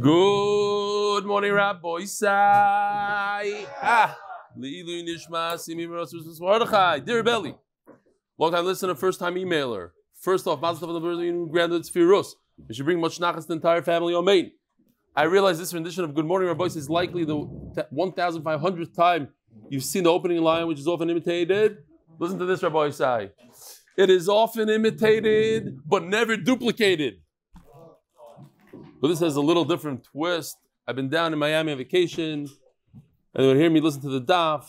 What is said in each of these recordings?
Good morning, Rabbi Isai. Leilu Nishma Simim Rosus Mordechai. Dear Belly, long-time listener, first-time emailer. First off, Mazel Tov to the granddaughters Firos. We should bring much nachas to the entire family. Amen. I realize this rendition of Good Morning, Rabbi Isai is likely the 1,500th time you've seen the opening line, which is often imitated. Listen to this, Rabbi Isai. It is often imitated, but never duplicated. But this has a little different twist. I've been down in Miami on vacation, and they would hear me listen to the daf.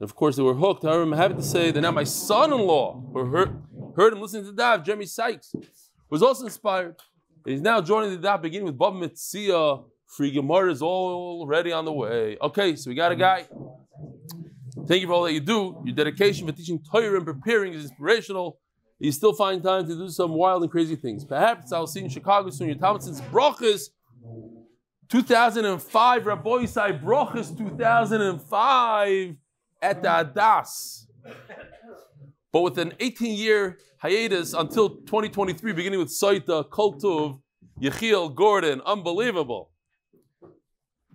And of course, they were hooked. However, I'm happy to say that now my son-in-law, who heard him listening to the daf, Jeremy Sykes, was also inspired. And he's now joining the daf, beginning with Bava Metzia. Frigan Mar is already on the way. Okay, so we got a guy. Thank you for all that you do. Your dedication for teaching Torah and preparing is inspirational. You still find time to do some wild and crazy things. Perhaps I'll see you in Chicago soon. Your Thomason's Brochus 2005, Rabbi Isai Brochus 2005 at the Adas. But with an 18-year hiatus until 2023, beginning with Saita, Kultov, Yechiel Gordon. Unbelievable.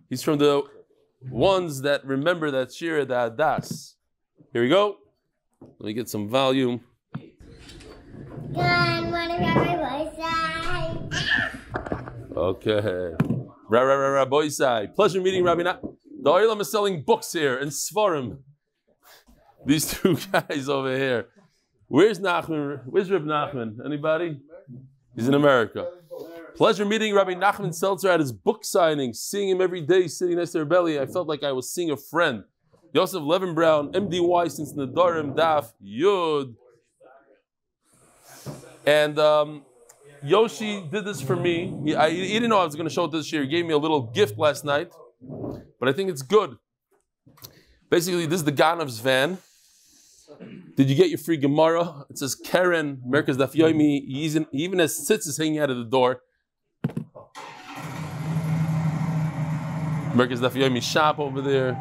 He's from the ones that remember that Sheer at the Adas. Here we go. Let me get some volume. Okay. Rabbi Isai. Pleasure meeting Rabbi Nachman. The Olam is selling books here and svarim. These two guys over here. Where's Nachman? Where's Rabbi Nachman? Anybody? He's in America. Pleasure meeting Rabbi Nachman Seltzer at his book signing. Seeing him every day sitting next to Rebelli, I felt like I was seeing a friend. Yosef Levin Brown, MDY since Nadarim Daf Yud. And Yoshi did this for me. He didn't know I was going to show it this year. He gave me a little gift last night, but I think it's good. Basically, this is the Ganav's van. Did you get your free Gemara? It says Karen, Mercaz Daf Yomi. He even has sits is hanging out of the door. Mercaz Daf Yomi shop over there.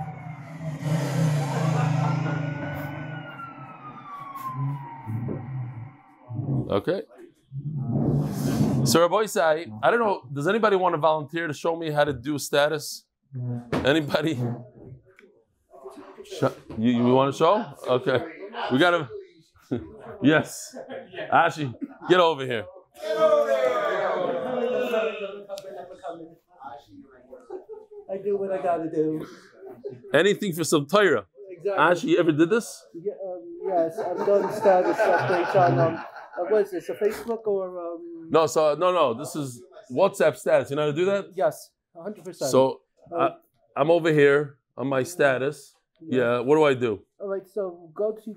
Okay. So Rabbi Isai, I don't know, does anybody want to volunteer to show me how to do status? Anybody? You want to show? Okay. We got to... Yes. Ashi, get over here. I do what I got to do. Anything for some Torah. Exactly. Ashi, you ever did this? Yeah, yes, I've done status updates on... what is this, a Facebook or... No, so, no, this is WhatsApp status. You know how to do that? Yes, 100%. So, I'm over here on my status. Yeah, what do I do? All right, so go to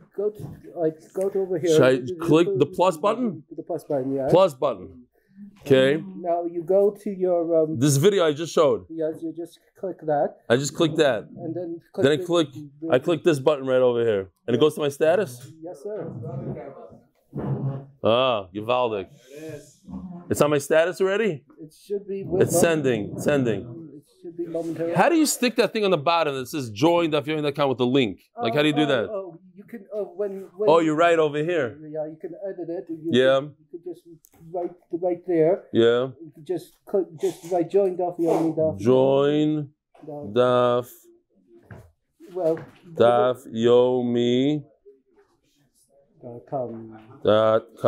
over here. Should I click the plus button? The plus button, yeah. Plus button. Okay. Now you go to your... this video I just showed. Yes, you just click that. I just click that. And then click... Then I click this button right over here. And it goes to my status? Yes, sir. Ah, Givaldic. It's on my status already? It should be. It's sending. It's sending. It should be momentarily. How do you stick that thing on the bottom that says join DafYomi.com with the link? Like, how do you do that? Oh, you can. When oh, you're right over here. Yeah, you can edit it. You can just right there. Yeah. You can just write join DafYomi.com. Join Daf. Well. DafYomi. .com. That's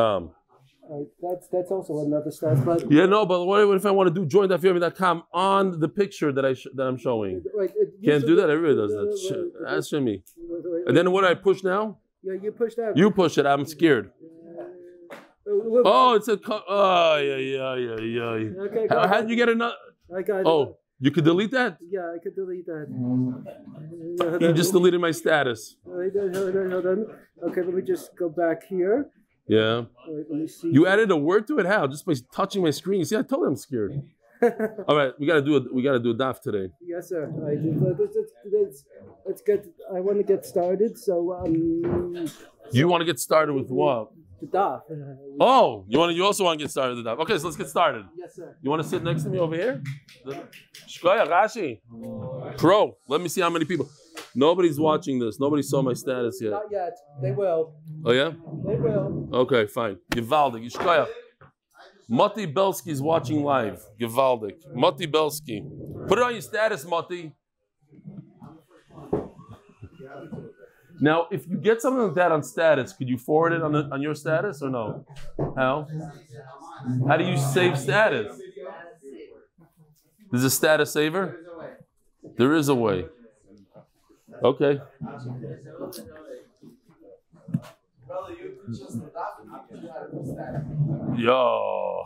also another stat. But yeah, no, but what if I want to do join DafYomi.com on the picture that I'm showing? Right, can't do that. Everybody does that. Ask me. And then what do I push now? Yeah, you push that. You push it. I'm scared. Oh, it's a. Oh yeah. Okay, how did you get another? I got it. Oh, you could delete that. Yeah, I could delete that. You just deleted my status. Hold on. Okay, let me just go back here. Yeah. Right, let me see. You added a word to it? How? Just by touching my screen. You see, I told you I'm scared. All right, we gotta do a daf today. Yes, sir. Right, let's get. I want to get started. So you want to get started with what? The daf. Oh, you also want to get started with the daf. Okay, so let's get started. Yes, sir. You want to sit next to me over here? Shkoya Rashi. Pro. Let me see how many people. Nobody's watching this. Nobody saw my status yet. Not yet. They will. Oh, yeah? They will. Okay, fine. Givaldi, Yishkaya. Mati Belsky is watching live. Gevaldik. Mati Belsky. Put it on your status, Mati. Now, if you get something like that on status, could you forward it on your status or no? How? How do you save status? There's a status saver? There is a way. Okay. Yo.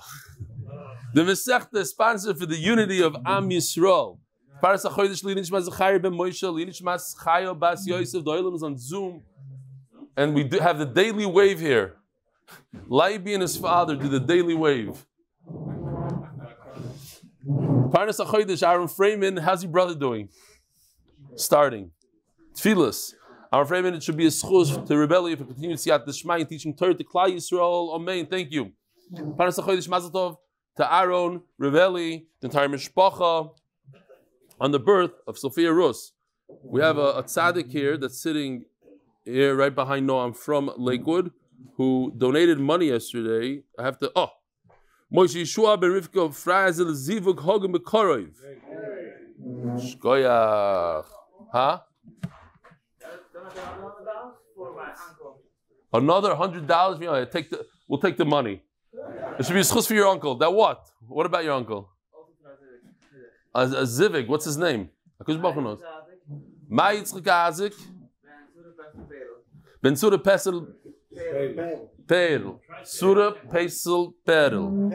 The Masechta is sponsored for the unity of Am Yisrael. Paras HaChodesh L'Yinishma Zachari Ben Moshe L'Yinishma Chayo Bas Yosef. The Olam is on Zoom. And we do have the daily wave here. Laibi and his father do the daily wave. Paras HaChodesh, Aaron Freeman, how's your brother doing? Starting. Tfilas. Our friend, it should be a schush to rebellion if it continues to the Shmai teaching Torah to Klal Yisrael. Amen. Thank you. Paras HaChodesh Mazel Tov to Aaron, Rebelli, the entire Mishpacha, on the birth of Sophia Rus. We have a tzaddik here that's sitting here right behind Noam from Lakewood, who donated money yesterday. I have to. Oh, Moshe Yeshua ben Rivka Frazel Zivug Hogan Bekoroiv. Shkoyach. Huh? Another $100 for your uncle. We'll take the money. It should be a schus for your uncle. That what? What about your uncle? A Zivig. What's his name? Akush Baruch Hu knows. Mayitzchak Azik. Ben Surah Pesel Peril. Surah Pesel Peril.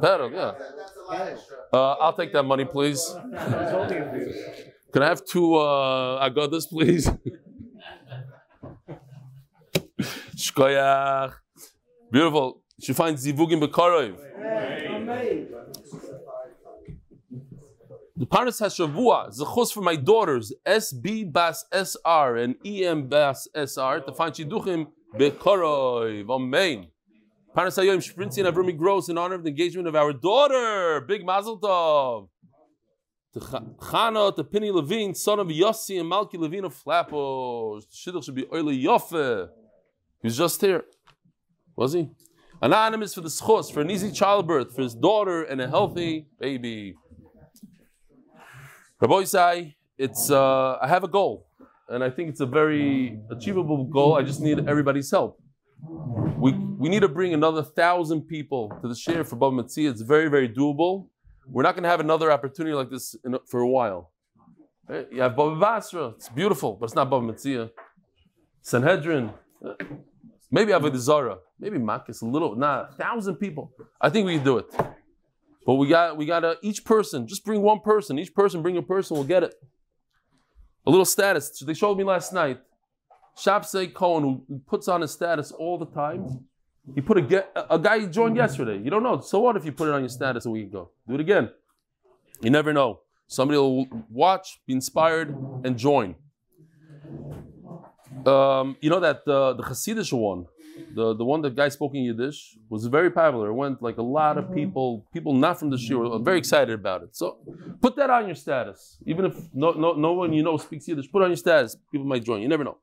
Peril, yeah. I'll take that money, please. Can I have two agadas, please? Shkoyach. Beautiful. She finds Zivugim B'Karoiv. The Paras HaShavua, Zechus for my daughters, SB Bas SR and EM Bas SR, to find Shiduchim B'Karoiv. Amen. Paras HaYoim, Shprinzi and Avrumi Gross, in honor of the engagement of our daughter. Big Mazel Tov. To Chana, to Penny Levine, son of Yossi and Malki Levine of Flappos. The Shidduch should be Oile Yofeh. He was just here. Was he? Anonymous for the schos, for an easy childbirth, for his daughter and a healthy baby. Rebbi Isai, it's I have a goal. And I think it's a very achievable goal. I just need everybody's help. We need to bring another 1,000 people to the Sheer for Bava Metzia. It's very, very doable. We're not going to have another opportunity like this for a while. You have Bava Basra. It's beautiful, but it's not Bava Metzia. Sanhedrin. Maybe Avodah Zarah, maybe Makis, a little, 1,000 people. I think we can do it. But we got to, each person, just bring one person. Each person, bring a person, we'll get it. A little status. They showed me last night, Shapsay Cohen, who puts on his status all the time. He put a guy who joined yesterday. You don't know. So what if you put it on your status a week ago? Do it again. You never know. Somebody will watch, be inspired, and join. You know that the Hasidish one, the one that guy spoke in Yiddish, was very popular. It went like a lot of people not from the Shul, are very excited about it. So put that on your status. Even if no one you know speaks Yiddish, put it on your status. People might join. You never know.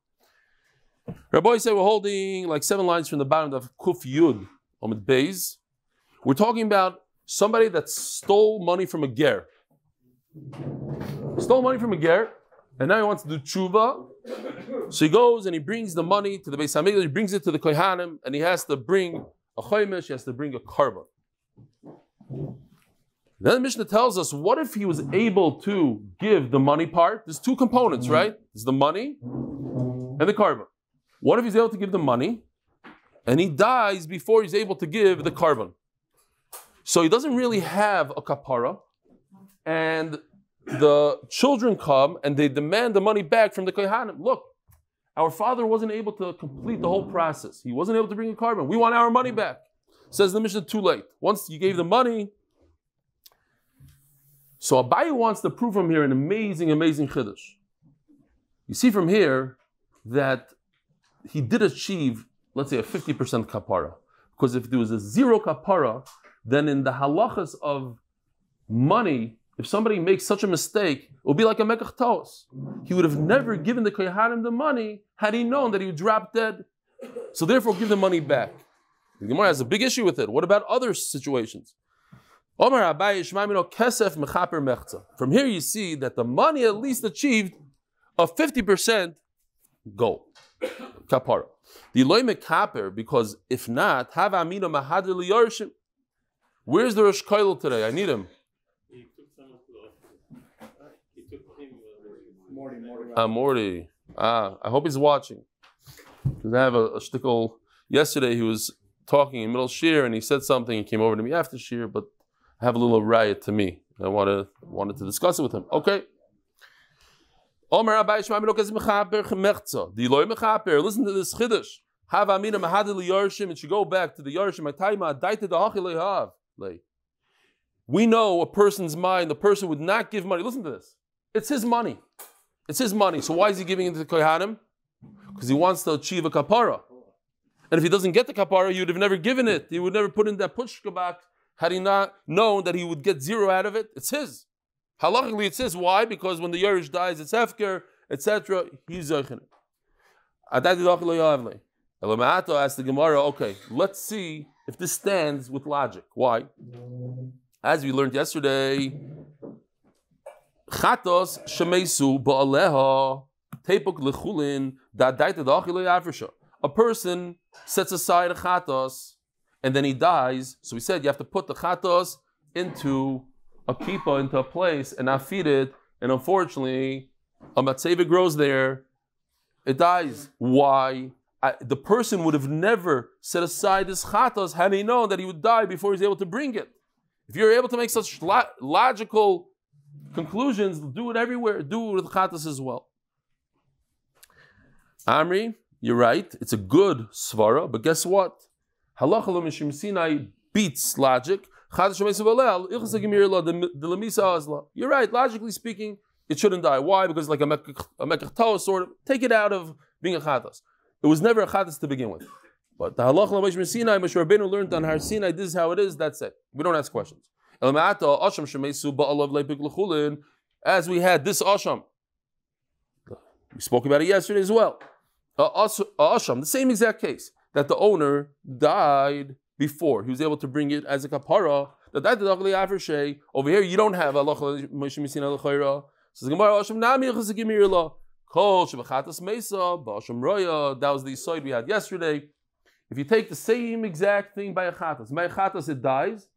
Rabbi said we're holding like 7 lines from the bottom of Kuf Yud on the Beis. We're talking about somebody that stole money from a ger. Stole money from a ger, and now he wants to do tshuva. So he goes and he brings the money to the Beis Hamikdash, he brings it to the Kohanim, and he has to bring a Choymesh, he has to bring a karvan. Then the Mishnah tells us, what if he was able to give the money part? There's two components, right? There's the money and the karvan. What if he's able to give the money and he dies before he's able to give the karvan? So he doesn't really have a kapara, and the children come and they demand the money back from the Kohanim. Look, our father wasn't able to complete the whole process. He wasn't able to bring a carbon. We want our money back. Says the Mishnah, too late. Once you gave the money. So Abaye wants to prove from here an amazing, amazing Chiddush. You see from here that he did achieve, let's say, a 50% kapara. Because if there was a 0 kapara, then in the halachas of money, if somebody makes such a mistake, it would be like a mekach tos. He would have never given the kohanim the money had he known that he would drop dead. So therefore, give the money back. The Gemara has a big issue with it. What about other situations? From here you see that the money at least achieved a 50% goal. Kapara. The loy mekaper, because if not, have amino mahadr liyorshim. Where's the Rosh Koilel today? I need him. Morty. I hope he's watching. Because I have a shtickle. Yesterday he was talking in middle Sheer and he said something and came over to me after Sheer, but I have a little riot to me. I wanted to discuss it with him. Okay. Listen to this Chiddush. Have amina mahadil yarshim. It should go back to the yarshim. We know a person's mind. The person would not give money. Listen to this. It's his money. It's his money. So why is he giving it to the Kohanim? Because he wants to achieve a kapara. And if he doesn't get the kapara, he would have never given it. He would never put in that pushkabak had he not known that he would get zero out of it. It's his. Halachically, it's his. Why? Because when the Yerush dies, it's hefker, etc. He's zochin it. Elamaato asked the Gemara, okay, let's see if this stands with logic. Why? As we learned yesterday, chatos shemesu ba'aleha tepuk lechulin da'daita da'achilei afrisha. A person sets aside a chatos and then he dies. So we said you have to put the chatos into a kippah, into a place, and not feed it, and unfortunately, a matzeva grows there, it dies. Why? The person would have never set aside this chatos had he known that he would die before he's able to bring it. If you're able to make such logical conclusions, do it everywhere, do it with chatos as well. Amri, you're right, it's a good svarah, but guess what? Halacha l'Moshe Mi'Sinai beats logic. You're right, logically speaking, it shouldn't die. Why? Because like a mekachtoa sort of, take it out of being a chatos. It was never a chatos to begin with. But the halacha l'Moshe Mi'Sinai, Moshe Rabbeinu learned on Har Sinai, this is how it is, that's it. We don't ask questions. As we had this asham, we spoke about it yesterday as well. Asham, the same exact case, that the owner died before he was able to bring it as a kapara. Over here, you don't have halacha l'Moshe Mi'Sinai l'chayra. Says Gemara, asham nami chazakim irla kol shevachatas meisa ba'asham roya. That was the side we had yesterday. If you take the same exact thing by a chatas it dies.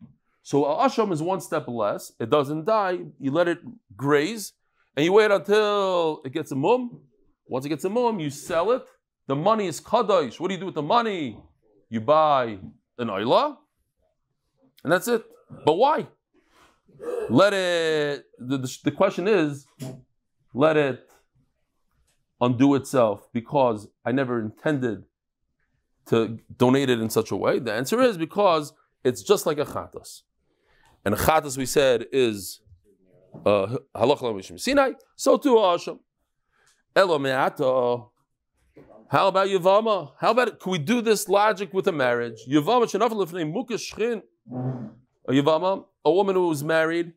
So asham is one step less. It doesn't die. You let it graze, and you wait until it gets a mum. Once it gets a mum, you sell it. The money is kadosh. What do you do with the money? You buy an oila, and that's it. But why? Let it. The question is, let it undo itself because I never intended to donate it in such a way. The answer is because it's just like a chatos, and a chatos we said is halacha l'Moshe Mi'Sinai. So too asham. Elo me'ato. How about Yavama? How about, can we do this logic with a marriage? Yavama shenafel lefnei mukesh shchin. A Yavama, a woman who was married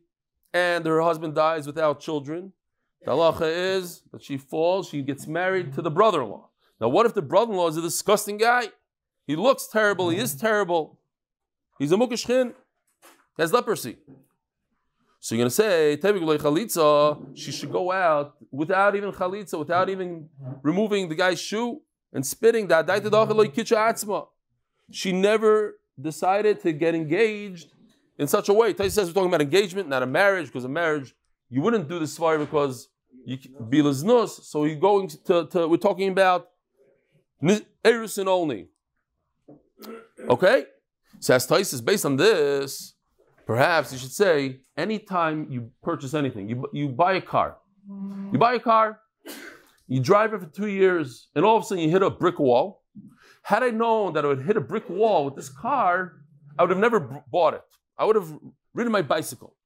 and her husband dies without children. The halacha is that she falls, she gets married to the brother-in-law. Now what if the brother-in-law is a disgusting guy? He looks terrible, he is terrible. He's a mukesh shchin. He has leprosy. So you're going to say, Tevik chalitza, she should go out without even chalitza, without even removing the guy's shoe and spitting that. She never decided to get engaged in such a way. Tais says we're talking about engagement, not a marriage, because a marriage, you wouldn't do this far because you bilaznos. So you're going to we're talking about erusin only. Okay? So as Tais is based on this, perhaps you should say, anytime you purchase anything, you buy a car. You buy a car, you drive it for 2 years, and all of a sudden you hit a brick wall. Had I known that I would hit a brick wall with this car, I would have never bought it. I would have ridden my bicycle.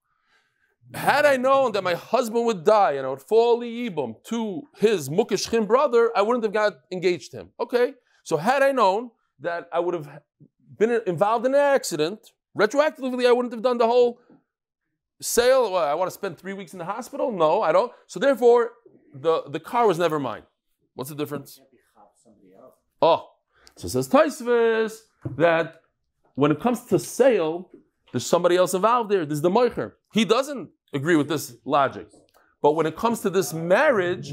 Had I known that my husband would die and I would fall liyibum to his mukeshchin brother, I wouldn't have got engaged to him. Okay, so had I known that I would have been involved in an accident, retroactively, I wouldn't have done the whole sale. Well, I want to spend 3 weeks in the hospital? No, I don't. So therefore, the car was never mine. What's the difference? Oh, so it says Taisvis that when it comes to sale, there's somebody else involved there. There's the moicher. He doesn't agree with this logic. But when it comes to this marriage,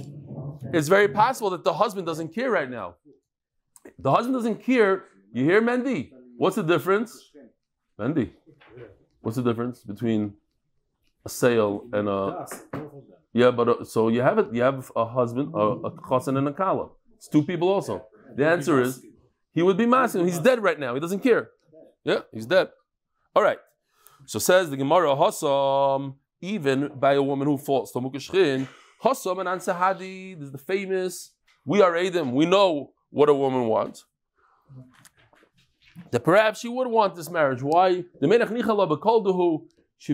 it's very possible that the husband doesn't care right now. The husband doesn't care. You hear, Mendy? What's the difference? Mendy, what's the difference between a sale and a... Yeah, but so you have it. You have a husband, a chosen and a kala. It's two people also. The answer is, he would be masking. He's dead right now. He doesn't care. Yeah, he's dead. All right. So says the Gemara, Hassam, even by a woman who falls. Tomukashrin, Hassam and Ansahadi, this is the famous. We are Adam. We know what a woman wants. That perhaps she would want this marriage. Why? The Menach Nichala Bakalduhu she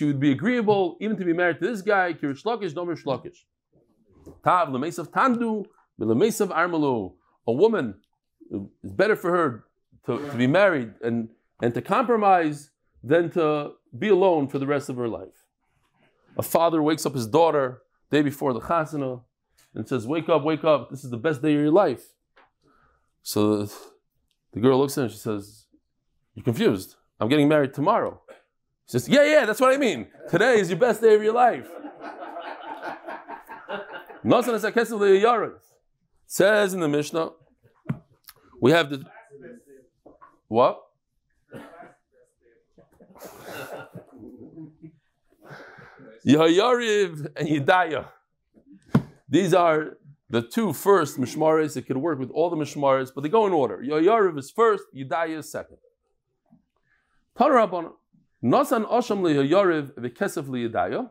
would be agreeable even to be married to this guy, Kirish Lakish, Domir Shlakish. Tav, Lemes of Tandu, Lemes of Armalu. A woman, it's better for her to be married and to compromise than to be alone for the rest of her life. A father wakes up his daughter the day before the chasana and says, wake up, this is the best day of your life. So the girl looks at him and she says, you're confused. I'm getting married tomorrow. She says, yeah, that's what I mean. Today is your best day of your life. Says in the Mishnah, we have the... What? Yehayariv and Yedaya. These are the two first mishmaris. It could work with all the mishmaris, but they go in order. Yehayariv is first, Yedaya is second. Tarabon, Nasan Asham lehayariv v'kesef leyedaya.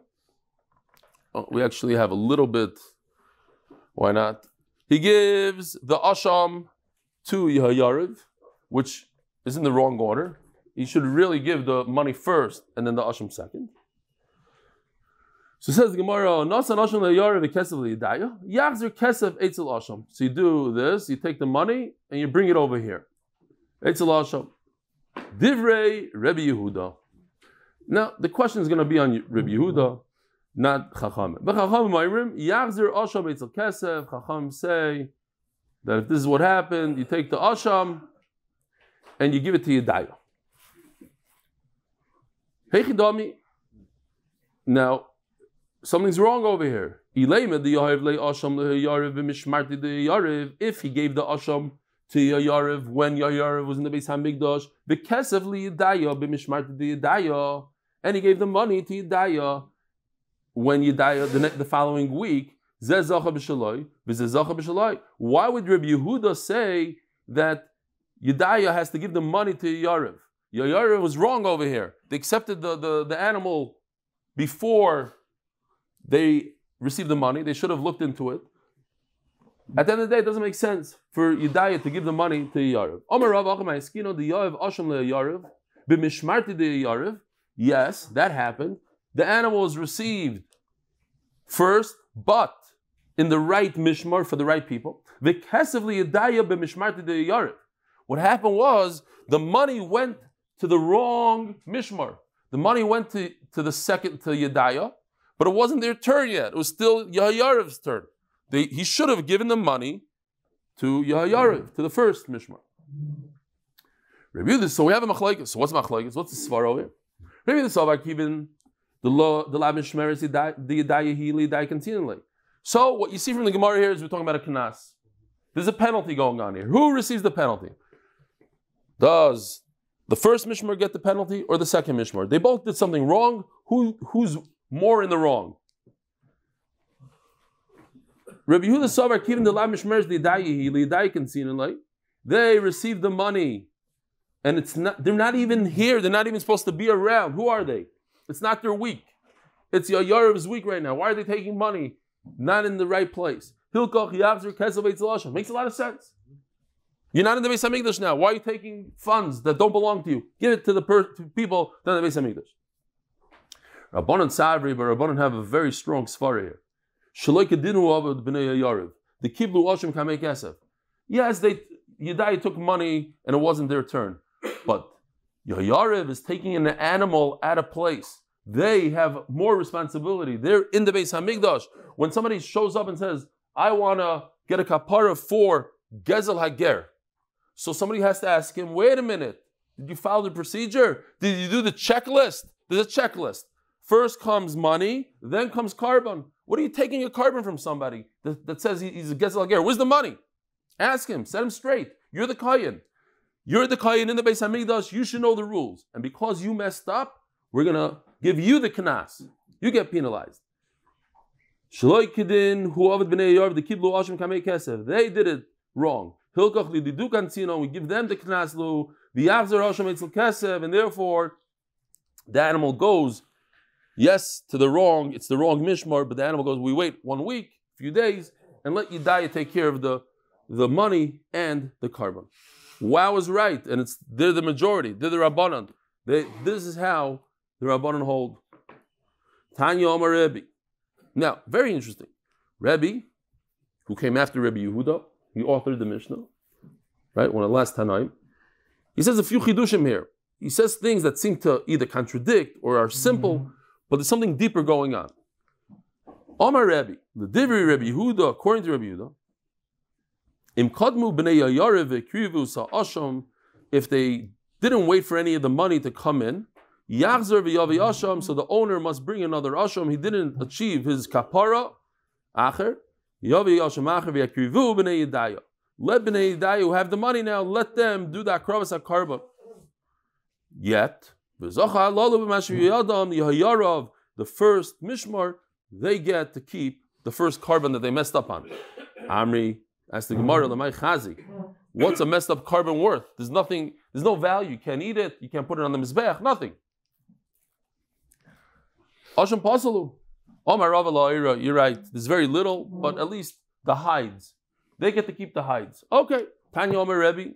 We actually have a little bit. Why not? He gives the Asham to Yehayariv, which is in the wrong order. He should really give the money first and then the Asham second. So it says the Gemara, Nasan Asham leyariv v'kesef leyedaya. Yachzir kesef etzel Asham. So you do this, you take the money and you bring it over here. Etzel Asham. Divrei Rebbe Yehuda. Now the question is going to be on Rebbe Yehuda, not Chacham. But Chacham Ma'imrim, Yachzir Asham etzel kesef. Chacham say that if this is what happened, you take the asham and you give it to Yedaya. Heichidami. Now, something's wrong over here. If he gave the asham to Yayariv when Yayariv was in the Beis Hamikdash, b'kesef liYedaya b'mishmarti deYedaya, and he gave the money to Yedaya when Yedaya the following week. Why would Rabbi Yehuda say that Yedaya has to give the money to Yariv? Yariv was wrong over here. They accepted the animal before they received the money. They should have looked into it. At the end of the day, it doesn't make sense for Yedaya to give the money to Yariv. Omar Rav Achim Haiskino, the Yoav Asham le Yariv, b'mishmarti de Yariv. Yes, that happened. The animal was received first, but in the right mishmar for the right people. What happened was the money went to the wrong mishmar. The money went to the second, to Yedaya, but it wasn't their turn yet. It was still Yahayarev's turn. He should have given the money to Yahayarev, to the first mishmar. Review this. So we have a machlaikas. So what's machlaikas? What's the svarah over here? Review this. So what you see from the Gemara here is we're talking about a kanas. There's a penalty going on here. Who receives the penalty? Does the first mishmar get the penalty or the second mishmar? They both did something wrong. Who's more in the wrong? They received the money, and they're not even here. They're not even supposed to be around. Who are they? It's not their week. It's Yayarev's week right now. Why are they taking money? Not in the right place. Makes a lot of sense. You're not in the Beis HaMikdash now. Why are you taking funds that don't belong to you? Give it to the people that are in the Beis HaMikdash. Rabbanon Savri, but Rabbanon have a very strong svara here. The Kiblu Ashim Kamei Kesef. Yes, Yedaya took money and it wasn't their turn. But Yayarev is taking an animal out of place. They have more responsibility. They're in the Beis HaMikdash. When somebody shows up and says, I want to get a kapara for Gezel Hager. So somebody has to ask him, wait a minute. Did you follow the procedure? Did you do the checklist? There's a checklist. First comes money, then comes carbon. What are you taking a carbon from somebody that says he's a Gezel Ger? Where's the money? Ask him, set him straight. You're the Kohen. You're the Kohen in the Beis Hamikdash. You should know the rules. And because you messed up, we're going to give you the kanas. You get penalized. They did it wrong. We give them the knaslu, the avzer asham etzel kesev, and therefore the animal goes, yes, to the wrong, it's the wrong mishmar, but the animal goes, we wait 1 week, a few days, and let Yedaya take care of the money and the carbon. Wow is right, and they're the majority, they're the Rabbanan. This is how the Rabbanan hold. Tanya Amar Rebbe. Now, very interesting. Rebbe, who came after Rebbe Yehuda, he authored the Mishnah, right? One of the last Tanaim. He says a few Chidushim here. He says things that seem to either contradict or are simple, but there's something deeper going on. Amar Rebbe, the Divri Rebbe Yehuda, according to Rebbe Yehuda, Im Kadmu b'nei Yayarev v'krivu sa'asham, if they didn't wait for any of the money to come in, Yachzer v'yavi asham, so the owner must bring another asham. He didn't achieve his kapara, acher. Let Bnei Yedaya who have the money now, let them do the akravas hakarba. Yet, the first mishmar, they get to keep the first carbon that they messed up on. Amri, asked the Gemara, L'may Chazi, what's a messed up carbon worth? There's nothing, there's no value. You can't eat it, you can't put it on the mizbech, nothing. Asham Pasalu. You're right, there's very little, but at least the hides. They get to keep the hides. Okay, Tanya Omer Rebbe.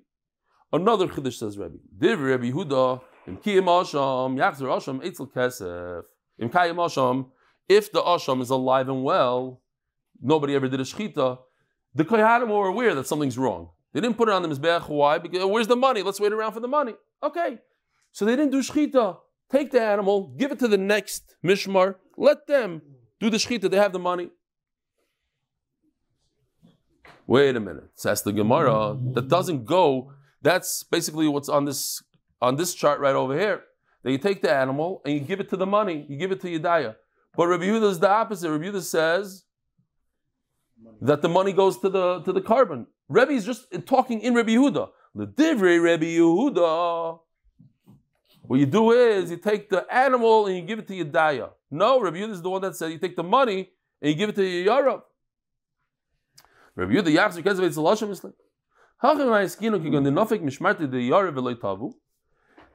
Another Chiddush says Rebbe. Div Rebbe Yehuda, Im Kiyim Asham, Yachzer Asham, Eitzel Kesef. Im Kiyim Asham, if the Asham is alive and well, nobody ever did a Shechita, the Kohanim were aware that something's wrong. They didn't put it on the Mizbeach. Why? Because where's the money? Let's wait around for the money. Okay, so they didn't do Shechita. Take the animal, give it to the next Mishmar, let them do the shechita, they have the money. Wait a minute, says the Gemara. That doesn't go. That's basically what's on this chart right over here. That you take the animal and you give it to the money. You give it to Yedaya. But Rebbe Yehuda is the opposite. Rebbe Yehuda says that the money goes to the carbon. Rebbe is just talking in Rebbe Yehuda. The divrei Rebbe Yehuda. What you do is you take the animal and you give it to Yedaya. No, Rebbe Yehuda is the one that said you take the money and you give it to Yayarob. Rebbe Yehuda Yachzer Kesef Eitzel Asham Islam.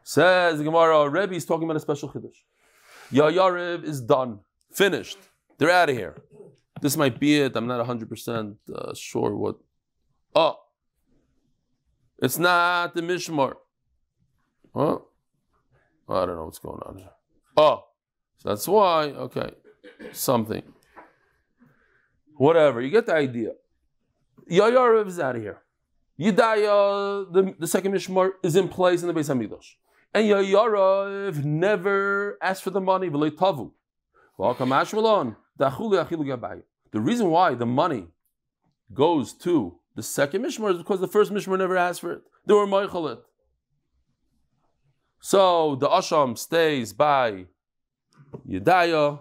Says the Gemara, Rebbe is talking about a special Chiddush. Yayarev is done, finished. They're out of here. This might be it. I'm not 100% sure what. Oh, it's not the Mishmar. Huh? I don't know what's going on here. Oh. So that's why, okay, something. Whatever, you get the idea. Yayarev is out of here. Yedaya, the second Mishmar, is in place in the Beis Hamikdash. And Yayarev never asked for the money, v'lo tavu. The reason why the money goes to the second Mishmar is because the first Mishmar never asked for it. They were moichel it. So the Asham stays by Yedaya,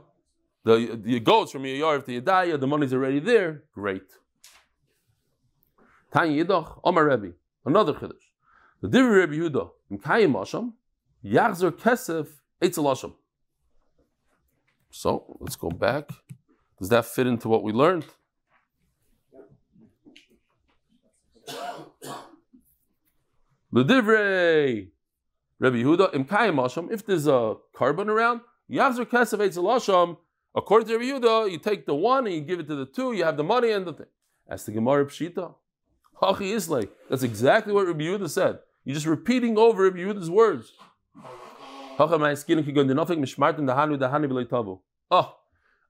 the goats from Yayarev to Yedaya, the money's already there. Great. Tanya Yidoch, Amar Rebbe, another Chiddush. The Divri Rebbe Yehuda, M'kayim Asham, Yachzer Kesef, Eitzel Asham. So let's go back. Does that fit into what we learned? The Divri Rebbe Yehuda, M'kayim Asham, if there's a carbon around, Yachzer Kesef Eitzel Asham. According to Rebbe Yehuda, you take the one and you give it to the two. You have the money and the thing. As the Gemara Pshita, Hachi Islay. That's exactly what Rebbe Yehuda said. You're just repeating over Rebbe Yehuda's words. Oh,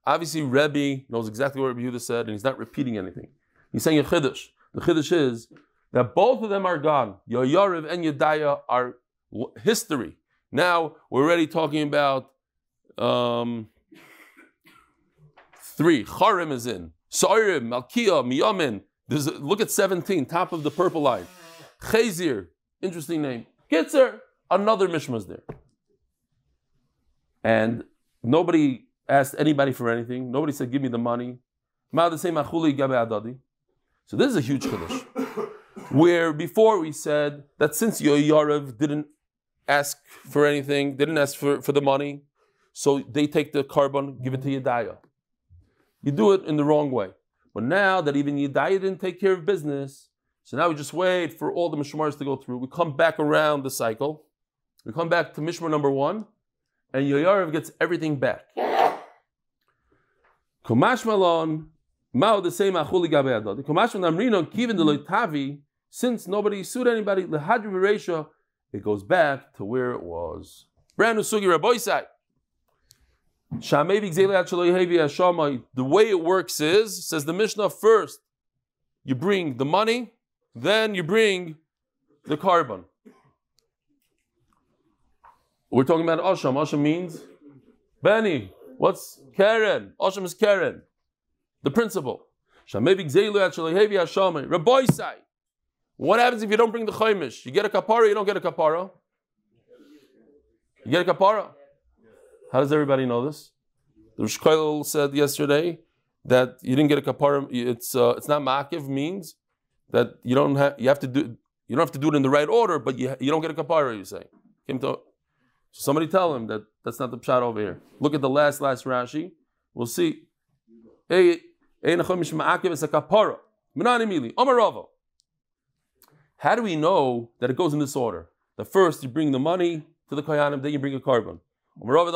obviously Rebbe knows exactly what Rebbe Yehuda said, and he's not repeating anything. He's saying a Chiddush. The Chiddush is that both of them are gone. Yayarev and Yedaya are history. Now we're already talking about. Three, Charim is in. Soirim, Malkia, Miyamin. Look at 17, top of the purple line. Chazir, interesting name. Kitzer, another Mishnah is there. And nobody asked anybody for anything. Nobody said, give me the money. So this is a huge Chiddush. Where before we said that since Yoyarev didn't ask for anything, didn't ask for the money, so they take the karban, give it to Yedaya. You do it in the wrong way. But now that even Yedaya didn't take care of business, so now we just wait for all the Mishmaris to go through. We come back around the cycle. We come back to Mishmar number 1, and Yoyarev gets everything back. Kumash Malon, Mao the same Achuli Gabe Adad. Kumash Namrino, Kivin Deloitavi. Since nobody sued anybody, lehadri v'reisha, it goes back to where it was. Brand new sugi, Rebbi Isai. The way it works is, says the Mishnah, first you bring the money, then you bring the carbon. We're talking about asham. Asham means Benny. What's Karen? Asham is Karen, the principal. Rebbi Isai. What happens if you don't bring the Choymesh? You get a kapara, you don't get a kapara? You get a kapara? How does everybody know this? The Rosh Kollel said yesterday that you didn't get a kapara. It's not ma'akiv, means that you don't have to do it in the right order, but you don't get a kapara, you say. Somebody tell him that that's not the pshat over here. Look at the last Rashi. We'll see. Hey, a Choymesh ma'akiv is a kapara. Menanimili, Amar Rava. How do we know that it goes in this order? That first you bring the money to the Kohanim, then you bring a carbon. Milvad,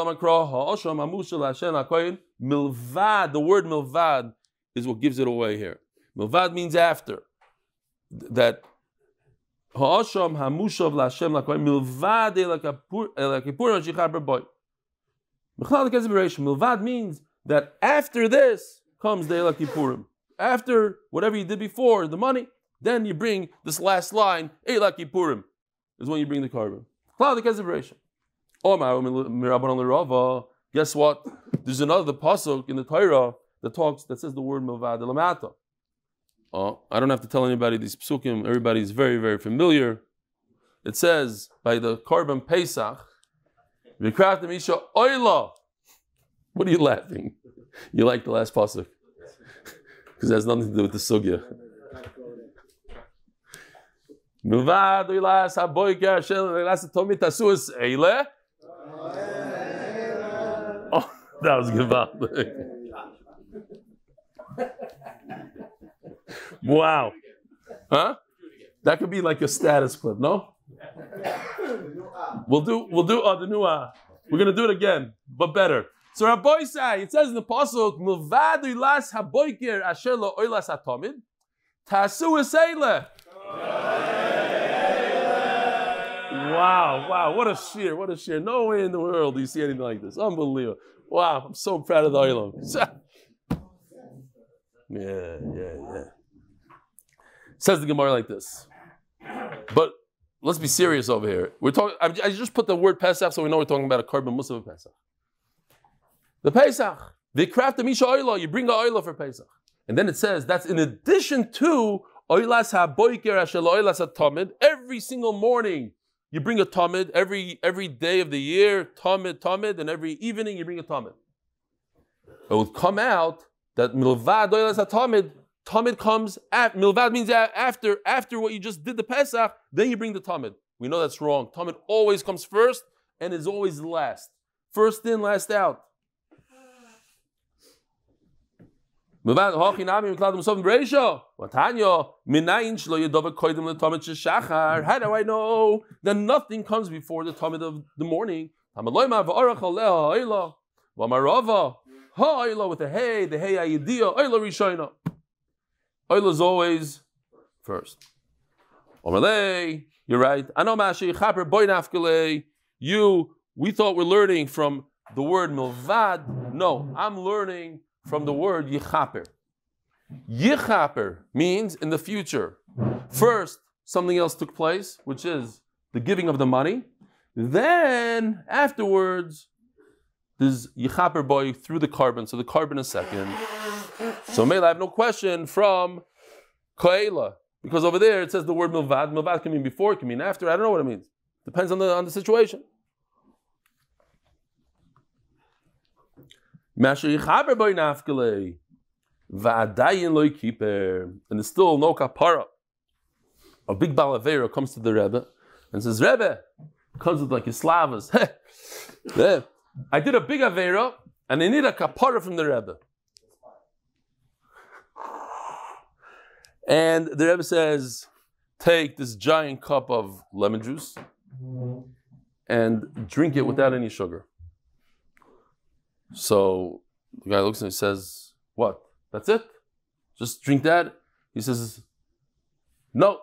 the word milvad is what gives it away here. Milvad means after. That ha'asham ha'mushav la'ashem la'koyin milvad elakipur ha'shichar b'boy. Milvad means that after this comes the elakipurim. After whatever you did before, the money, then you bring this last line, Eila Kippurim, is when you bring the carbon. Guess what? There's another pasuk in the Torah that says the word Milvad Elamata. I don't have to tell anybody these psukim. Everybody's very, very familiar. It says, by the carbon Pesach, V'kraftem Isha Oila. What are you laughing? You like the last pasuk. Because it has nothing to do with the sugya. Oh, that was gewaltig. Wow. Huh? That could be like a status clip, no? We'll do the new We're gonna do it again, but better. So Rebbi Isai, it says in the pasuk, Milvad Ilas Haboiker Asher Lo Oilas Hatomid, Tasu Eile. Wow, what a sheer, what a sheer. No way in the world do you see anything like this. Unbelievable. Wow, I'm so proud of the Olam. Yeah. Says the Gemara like this. But let's be serious over here. We're talking. I just put the word Pesach so we know we're talking about a Korban Musaf Pesach. The Pesach, they craft the Misha Oila, you bring a Oila for Pesach. And then it says that's in addition to Oilas HaBoiker Asher Oilas HaTamid, every single morning. You bring a tamid every day of the year, tamid, and every evening you bring a tamid. It would come out that milvad doylas hatamid. Tamid comes at milvad means after what you just did the Pesach, then you bring the tamid. We know that's wrong. Tamid always comes first and is always last. First in, last out. Milvad hachinami miklad musafim b'reisha. How do I know that nothing comes before the Talmud of the morning? With the hey ayidia, oila rishayna. Oila is always first. You're right. We thought we're learning from the word milvad. No, I'm learning from the word yichaper. Yichaper means in the future. First, something else took place, which is the giving of the money. Then, afterwards, there's yichaper boy through the carbon. So the carbon is second. So Mela, I have no question from Koela. Because over there, it says the word milvad. Milvad can mean before, it can mean after. I don't know what it means. Depends on the situation. And there's still no kapara. A big balavera comes to the Rebbe and says, Rebbe, comes with like Yislavas, I did a big avera and I need a kapara from the Rebbe. And the Rebbe says, take this giant cup of lemon juice and drink it without any sugar. So the guy looks and he says, what? That's it? Just drink that? He says, no,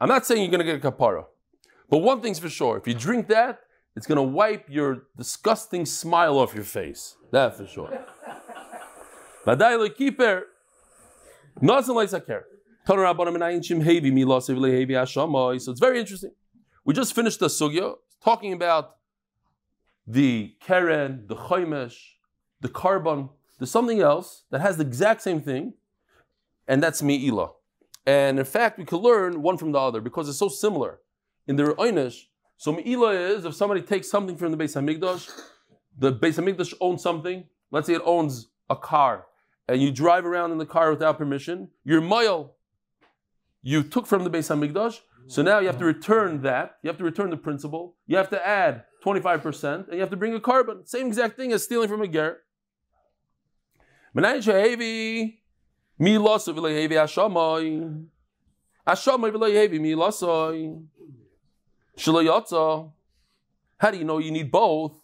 I'm not saying you're going to get a kapara. But one thing's for sure, if you drink that, it's going to wipe your disgusting smile off your face. That for sure. So it's very interesting. We just finished the sugya, talking about the Karen, the Choymesh, the karvan. There's something else that has the exact same thing, and that's Me'ilah. And in fact, we can learn one from the other because it's so similar in their oynish. So Me'ilah is if somebody takes something from the Beis Hamikdash, the Beis Hamikdash owns something. Let's say it owns a car, and you drive around in the car without permission. Your mayal you took from the Beis Hamikdash, so now you have to return that. You have to return the principal. You have to add 25%, and you have to bring a karban. Same exact thing as stealing from a ger. How do you know you need both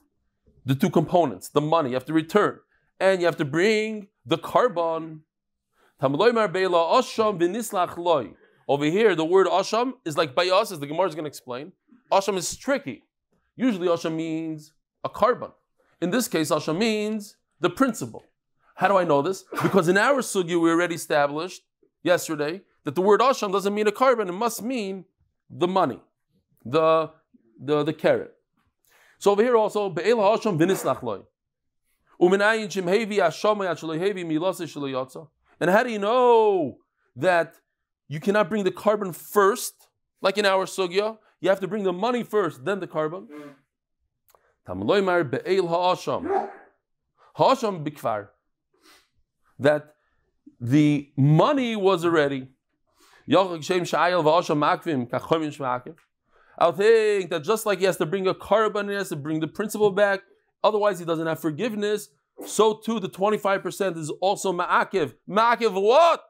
the two components? The money you have to return, and you have to bring the karban. Over here, the word asham is like bayas, as the Gemara is going to explain. Asham is tricky. Usually asham means a karban. In this case, asham means the principle. How do I know this? Because in our sugya, we already established yesterday that the word asham doesn't mean a karban. It must mean the money, the carrot. So over here also, be'ela asham v'nislach loy. And how do you know that you cannot bring the karban first, like in our sugya? You have to bring the money first, then the karban. That the money was already. I'll think that just like he has to bring a karban, he has to bring the principal back. Otherwise, he doesn't have forgiveness. So too, the 25% is also ma'akiv. Ma'akiv what?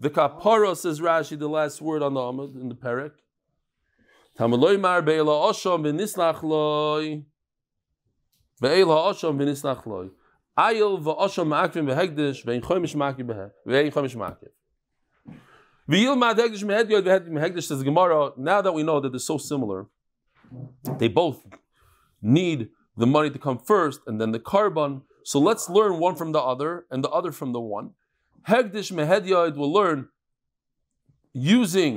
The kapara, says Rashi, the last word on the Amud in the Perek. Says Gemara, now that we know that they're so similar, they both need the money to come first and then the karban. So let's learn one from the other and the other from the one. Hegdish mehediyad will learn doing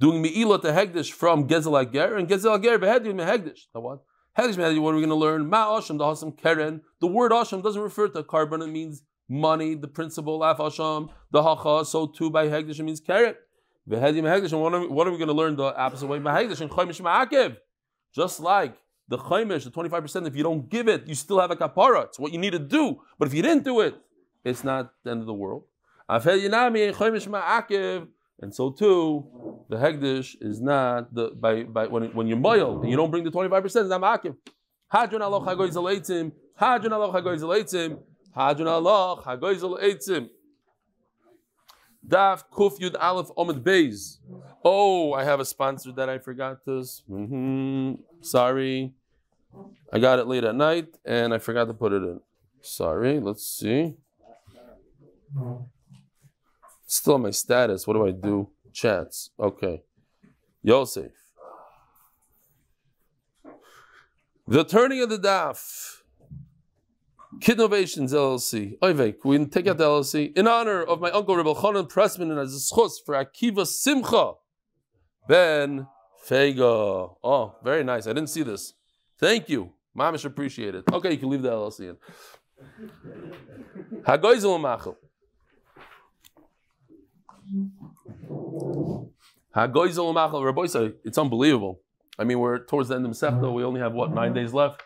me'ilah to hegdish from gezel ger, and gezel ger behediyad mehegdish. What? Hegdish mehediyad, what are we going to learn? Ma asham, the hasam keren. The word asham doesn't refer to karban, it means money, the principle, af asham, the hacha, so too by hegdish, it means keret. Behediyad mehegdish, and what are we going to learn the opposite way? Mehegdish and choymish ma'akiv. Just like the Choymesh, the 25%, if you don't give it, you still have a kapara. It's what you need to do. But if you didn't do it, it's not the end of the world. And so too, the Hegdish is not, when you're moil and you don't bring the 25%, it's not ma'akiv. Hadron aloch hagoizel eitzim. Hadron aloch hagoizel eitzim. Hadron aloch hagoizel eitzim. Daf Kuf Yud Aleph Omid Beis. Oh, I have a sponsor that I forgot this. Sorry. I got it late at night and I forgot to put it in. Sorry, let's see. It's still on my status. What do I do? Chats. Okay. Yosef. The turning of the daf. Kidnovations LLC. Oivek, we can take out the LLC. In honor of my uncle Rebbe Chanan Pressman and Azizchus for Akiva Simcha Ben Fega. Oh, very nice. I didn't see this. Thank you. Mamish, appreciate it. Okay, you can leave the LLC in. Hagoizel Machel. It's unbelievable. I mean, we're towards the end of Masechta. We only have, 9 days left?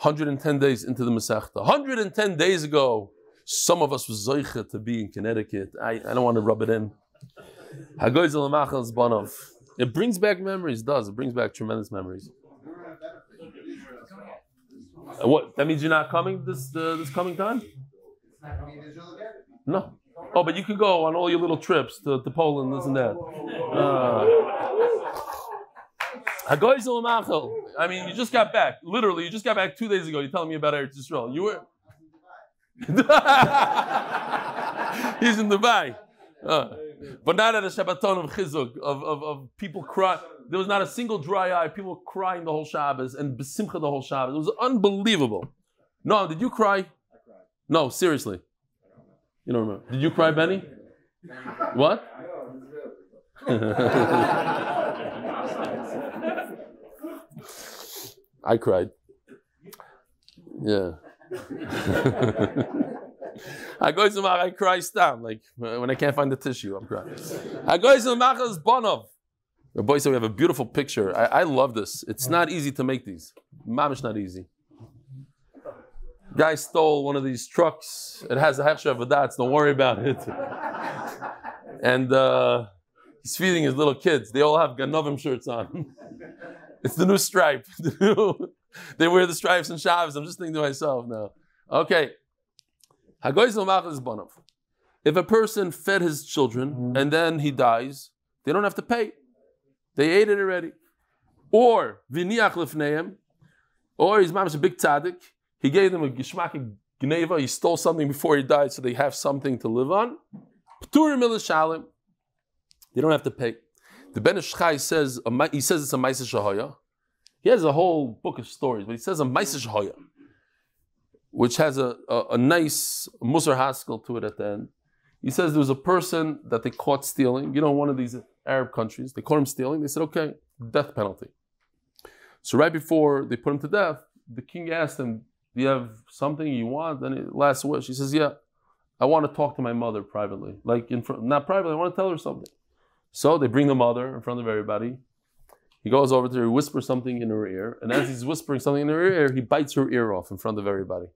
110 days into the Masechta. 110 days ago, some of us was Zoicha to be in Connecticut. I don't want to rub it in. It brings back memories, does. It brings back tremendous memories. What? That means you're not coming this coming time? No. Oh, but you could go on all your little trips to Poland, this and that. I mean, you just got back. Literally, you just got back 2 days ago. You're telling me about Eretz Yisrael. You were... He's in Dubai. But not at a Shabbaton of Chizuk, of people crying. There was not a single dry eye. People were crying the whole Shabbos and Besimcha the whole Shabbos. It was unbelievable. Noam, did you cry? I cried. No, seriously. You don't remember. Did you cry, Benny? What? I cried. Yeah. I go to I cry stam, like when I can't find the tissue, I'm crying. I go to Machas Bonov. The boy said we have a beautiful picture. I love this. It's not easy to make these. Mamish not easy. Guy stole one of these trucks. It has a hechsher v'datz. Don't worry about it. And he's feeding his little kids. They all have Ganavim shirts on. It's the new stripe. They wear the stripes and Shabbos. I'm just thinking to myself now. Okay. If a person fed his children and then he dies, they don't have to pay. They ate it already. Or his mom is a big tzaddik. He gave them a gishmak gneva. He stole something before he died so they have something to live on. They don't have to pay. The Ben Ish Chai says, he says it's a Maisa Shahaya. He has a whole book of stories, but he says a Maisa Shahaya, which has a nice Musar Haskell to it at the end. He says there was a person that they caught stealing, one of these Arab countries. They caught him stealing. They said, okay, death penalty. So right before they put him to death, the king asked him, do you have something you want? And last wish. He says, yeah, I want to talk to my mother privately. Like, not privately, I want to tell her something. So they bring the mother in front of everybody. He goes over to her, he whispers something in her ear, and as he's whispering something in her ear, he bites her ear off in front of everybody.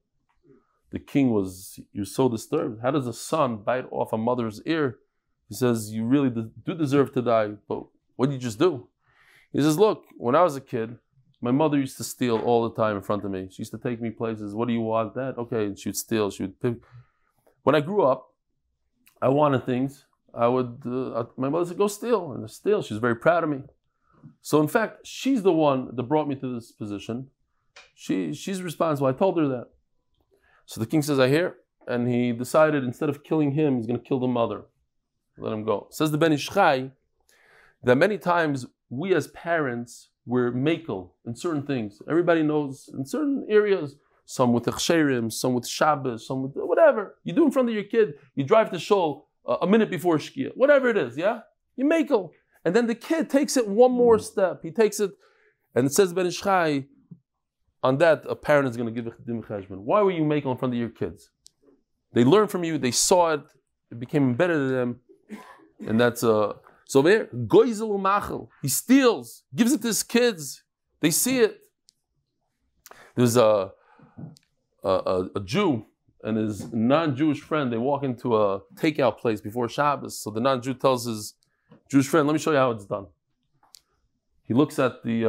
The king was so disturbed. How does a son bite off a mother's ear? He says, you really do deserve to die, but what did you just do? He says, look, when I was a kid, my mother used to steal all the time in front of me. She used to take me places. What do you want? That? Okay, and she would steal. She would pick. When I grew up, I wanted things. My mother said, go steal. And I steal. She was very proud of me. So in fact, she's the one that brought me to this position. She's responsible. I told her that. So the king says, I hear. And he decided instead of killing him, he's going to kill the mother. Let him go. Says the Ben Ish Chai that many times we as parents were makel in certain things. Everybody knows in certain areas, some with Echsherim, some with Shabbos, some with whatever. You do in front of your kid, you drive to shul a minute before Shkia. Whatever it is, yeah? You makel. And then the kid takes it one more step. He takes it, and it says Ben Ish Chai, on that, a parent is going to give Dim Cheshbon. Why were you making in front of your kids? They learned from you. They saw it. It became embedded in them. And that's so there, Goizel Machel. He steals, gives it to his kids. They see it. There's a Jew and his non-Jewish friend. They walk into a takeout place before Shabbos. So the non-Jew tells his Jewish friend, let me show you how it's done. He looks at the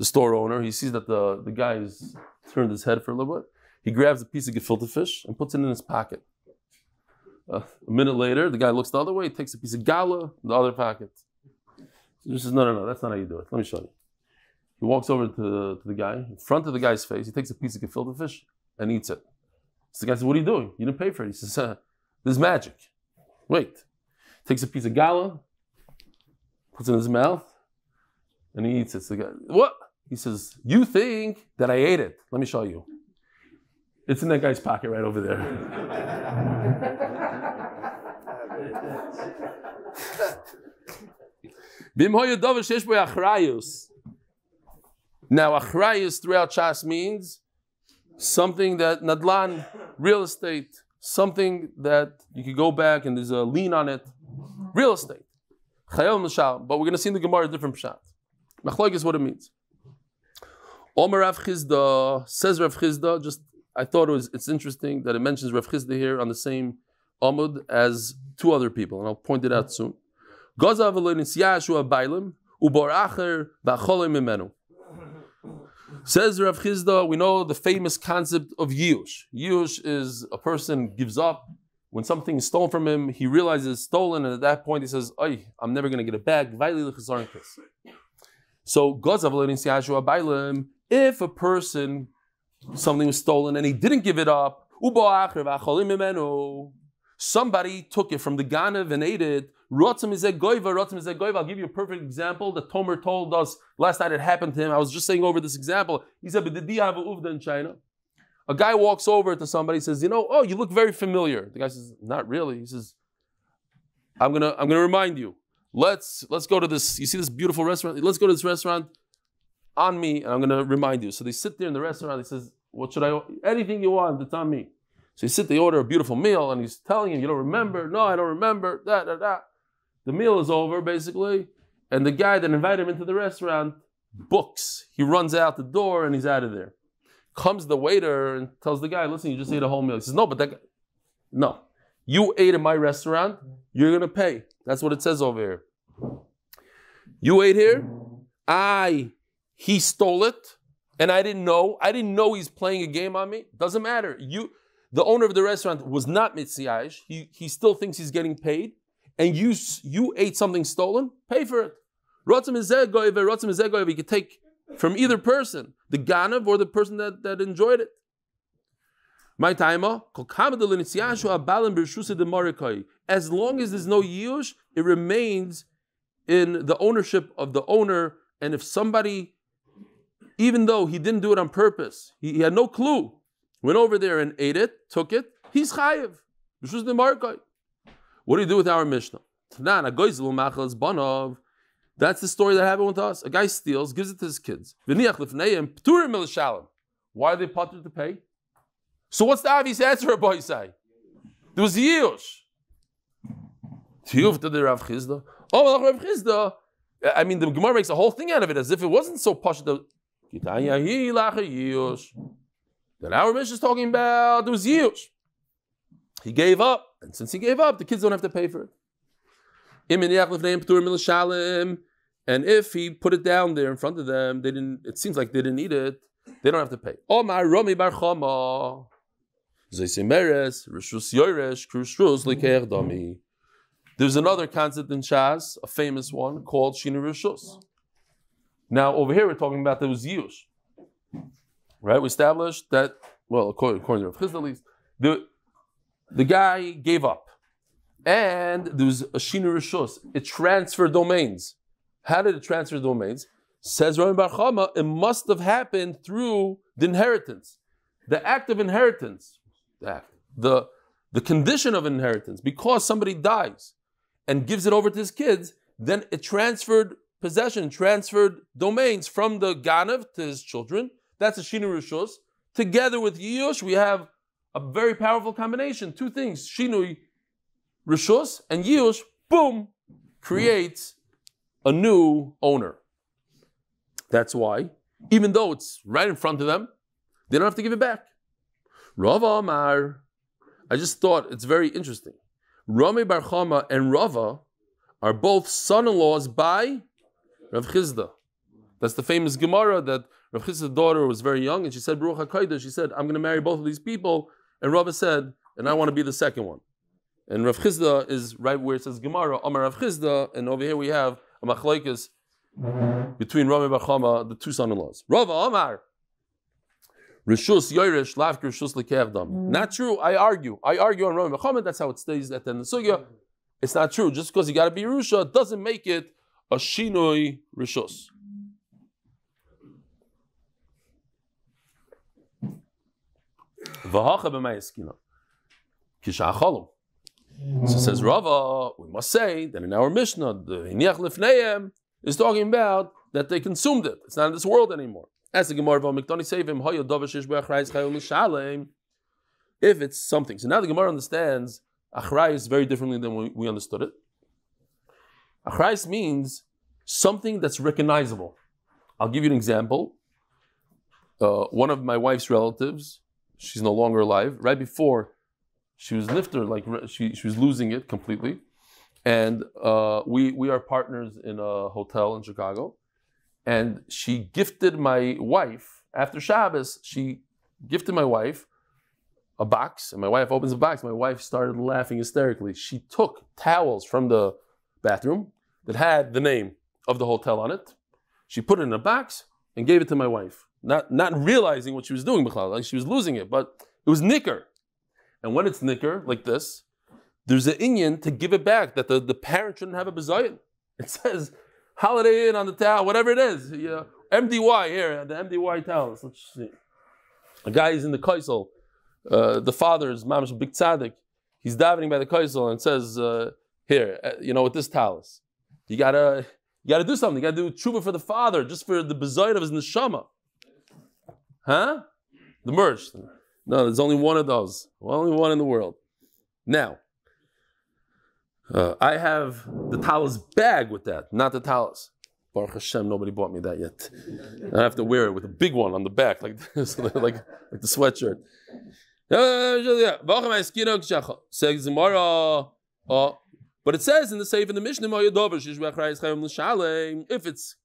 store owner, he sees that the guy has turned his head for a little bit. He grabs a piece of gefilte fish and puts it in his pocket. A minute later, the guy looks the other way, takes a piece of gala in the other pocket. So he says, no, that's not how you do it. Let me show you. He walks over to the guy, in front of the guy's face, he takes a piece of gefilte fish and eats it. So the guy says, what are you doing? You didn't pay for it. He says, this is magic. Wait. Takes a piece of gala, puts it in his mouth, and he eats it. So the guy, what? He says, you think that I ate it. Let me show you. It's in that guy's pocket right over there. Now, achrayus throughout Chas means something that nadlan, real estate, something that you could go back and there's a lien on it, real estate. Chayom l'shar, but we're going to see in the Gemara a different pshat. Machlok is what it means. Omer Rav Chizda, says Rav Chizda, just I thought it's interesting that it mentions Rav Chizda here on the same Amud as two other people, and I'll point it out soon. Says Rav Chizda, we know the famous concept of Yush. Yush is a person gives up. When something is stolen from him, he realizes it's stolen, and at that point he says, "Ay, I'm never going to get it back." So, if a person, something was stolen and he didn't give it up, somebody took it from the Ganav and ate it. I'll give you a perfect example that Tomer told us last night. It happened to him. I was just saying over this example. He said, "But did you have a uvda in China?" A guy walks over to somebody, says, "You know, oh, you look very familiar." The guy says, "Not really." He says, I'm gonna remind you. Let's go to this. You see this beautiful restaurant? Let's go to this restaurant on me, and I'm gonna remind you." So they sit there in the restaurant. He says, "What should I order? Anything you want, it's on me." So you sit, they order a beautiful meal, and he's telling him, "You don't remember?" "No, I don't remember." The meal is over, basically, and the guy that invited him into the restaurant books. He runs out the door, and he's out of there. Comes the waiter and tells the guy, "Listen, you just ate a whole meal." He says, "No, but that guy, no. You ate at my restaurant, you're going to pay. That's what it says over here. You ate here, he stole it, and I didn't know. I didn't know he's playing a game on me. Doesn't matter. The owner of the restaurant was not mitziyash. He still thinks he's getting paid, and you ate something stolen, pay for it. Rotzim is goyve, you could take from either person, the Ganav or the person that enjoyed it. My taima, as long as there's no yush, it remains in the ownership of the owner. And if somebody, even though he didn't do it on purpose, he had no clue, went over there and ate it, took it, he's chayiv. What do you do with our Mishnah? That's the story that happened with us. A guy steals, gives it to his kids. Why are they potter to pay? So what's the obvious answer, Rebbi Isai? There was Yush. I mean, the Gemara makes a whole thing out of it as if it wasn't so posh. That our Mishnah is talking about, there was Yush. He gave up. And since he gave up, the kids don't have to pay for it. And if he put it down there in front of them, they didn't. It seems like they didn't eat it. They don't have to pay. There's another concept in Shas, a famous one called Shini Rishus. Now over here we're talking about those Yush, right? We established that. Well, according to Rav Chizda, at least the guy gave up. And there was a Shini Rishus. It transferred domains. How did it transfer domains? Says Rabbi Bar Chama, it must have happened through the inheritance. The act of inheritance. The condition of inheritance. Because somebody dies and gives it over to his kids, then it transferred possession, transferred domains from the Ganav to his children. That's a Shini Rishus. Together with Yush, we have a very powerful combination. Two things. Shinui Rishus and Yush, boom, creates a new owner. That's why, even though it's right in front of them, they don't have to give it back. Rav Amar, I just thought it's very interesting. Rami Bar Chama and Rava are both son-in-laws by Rav Chizda. That's the famous Gemara that Rav Chizda's daughter was very young and she said, Baruch HaKodesh, she said, I'm going to marry both of these people. And Rava said, and I want to be the second one. And Rav Chizda is right where it says Gemara, Amar Rav Chizda, and over here we have a machlokes between Rami Bar Chama, the two son-in-laws. Rava Amar, Rishus Yoresh Lavk Rishus Lekerdam. Not true. I argue on Rami Bar Chama. That's how it stays at the end of the sugya. It's not true. Just because you got to be Rusha doesn't make it a Shinoi Rishus. V'hacha b'mayaskina kisha'achalu. So says Rava, we must say that in our Mishnah, the Hiniach Lefneim is talking about that they consumed it. It's not in this world anymore. As the Gemara Beis Hamikdash, if it's something. So now the Gemara understands Achrai is very differently than we understood it. Achrais means something that's recognizable. I'll give you an example. One of my wife's relatives, she's no longer alive, right before she was nifter, like she was losing it completely. And we are partners in a hotel in Chicago. And she gifted my wife, after Shabbos, she gifted my wife a box. And my wife opens the box. My wife started laughing hysterically. She took towels from the bathroom that had the name of the hotel on it. She put it in a box and gave it to my wife. Not realizing what she was doing, like she was losing it, but it was nicker. And when it's nicker, like this, there's an inyan to give it back, that the parent shouldn't have a bezayin. It says, Holiday Inn on the towel, whatever it is. You know, MDY, here, the MDY towels. Let's see. A guy is in the kaisel. The father is Mamash Big Tzaddik. He's davening by the kaisel and says, here, you know, with this towel is. You gotta do something. You gotta do tshuva for the father, just for the bezayin of his neshama. Huh? The merch. No, there's only one of those. Well, only one in the world. Now, I have the talis bag with that, not the talis. Baruch Hashem, nobody bought me that yet. I have to wear it with a big one on the back, like this, like the sweatshirt. But it says in the Seif in the Mishnah, if it's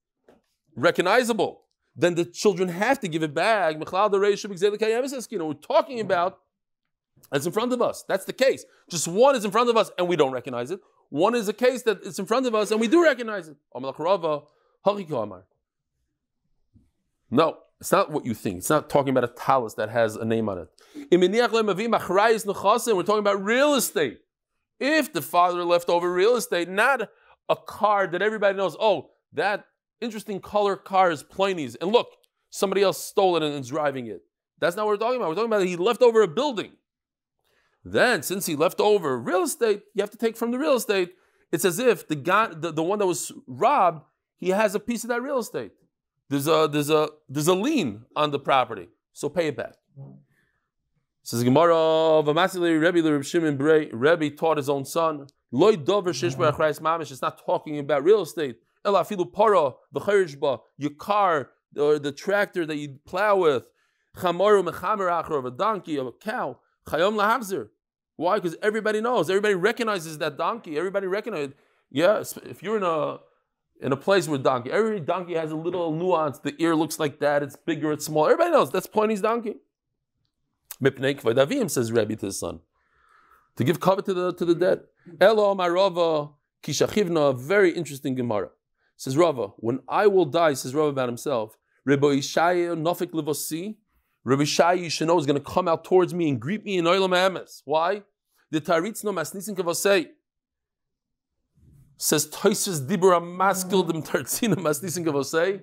recognizable, then the children have to give it back. We're talking about that's in front of us. That's the case. Just one is in front of us and we don't recognize it. One is a case that it's in front of us and we do recognize it. No, it's not what you think. It's not talking about a talis that has a name on it. We're talking about real estate. If the father left over real estate, not a car that everybody knows, oh, that interesting color car is Pliny's. And look, somebody else stole it and is driving it. That's not what we're talking about. We're talking about he left over a building. Then, since he left over real estate, you have to take from the real estate. It's as if the one that was robbed, he has a piece of that real estate. There's a lien on the property, so pay it back. Says Gemara, Rebbe taught his own son. It's not talking about real estate. Your car or the tractor that you plow with, of a donkey, of a cow. Why? Because everybody knows. Everybody recognizes that donkey. Everybody recognizes. Yes, if you're in a place with donkey, every donkey has a little nuance. The ear looks like that. It's bigger. It's small. Everybody knows. That's Pliny's donkey. Mipnei kvod avim, says Rebbe to his son, to give cover to the dead. Elo marava kishachivna. Very interesting Gemara. Says Rava, when I will die, says Rava about himself. Rebbi Isai nafik levosi. Rebbi Isai, you should know, is going to come out towards me and greet me in Olam Haemes. Why? The Taritz no masnisin kavosei. Says Taisus dibur amaskil dem tartzina masnisin kavosei.